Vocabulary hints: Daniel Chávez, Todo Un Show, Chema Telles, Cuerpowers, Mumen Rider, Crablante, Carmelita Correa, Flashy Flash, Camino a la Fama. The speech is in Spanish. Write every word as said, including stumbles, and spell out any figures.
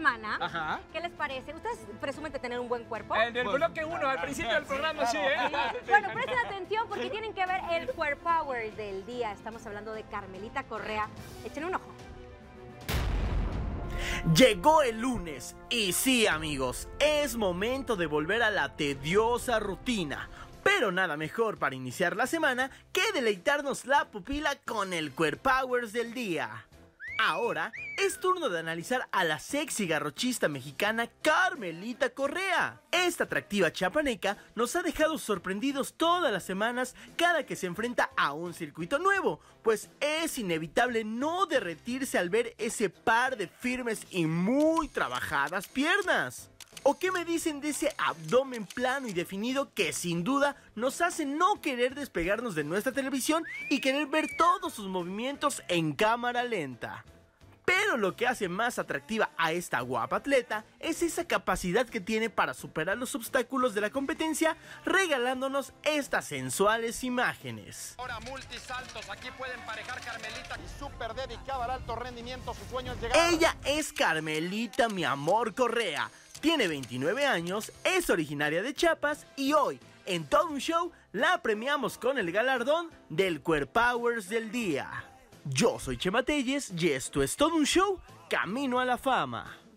semana. Ajá. ¿Qué les parece? ¿Ustedes presumen de tener un buen cuerpo? En el bloque uno, al principio del programa, sí, claro. sí, ¿eh? Bueno, presten atención porque tienen que ver el Cuerpowers del día. Estamos hablando de Carmelita Correa. Echen un ojo. Llegó el lunes y sí, amigos, es momento de volver a la tediosa rutina. Pero nada mejor para iniciar la semana que deleitarnos la pupila con el Cuerpowers del día. Ahora es turno de analizar a la sexy garrochista mexicana Carmelita Correa. Esta atractiva chiapaneca nos ha dejado sorprendidos todas las semanas cada que se enfrenta a un circuito nuevo, pues es inevitable no derretirse al ver ese par de firmes y muy trabajadas piernas. ¿O qué me dicen de ese abdomen plano y definido que sin duda nos hace no querer despegarnos de nuestra televisión y querer ver todos sus movimientos en cámara lenta? Pero lo que hace más atractiva a esta guapa atleta es esa capacidad que tiene para superar los obstáculos de la competencia, regalándonos estas sensuales imágenes. Ahora multisaltos, aquí puede emparejar Carmelita, súper dedicada al alto rendimiento, su sueño es llegar. Ella es Carmelita, mi amor, Correa. Tiene veintinueve años, es originaria de Chiapas y hoy, en Todo Un Show, la premiamos con el galardón del Cuerpowers del día. Yo soy Chema Telles y esto es Todo Un Show, Camino a la Fama.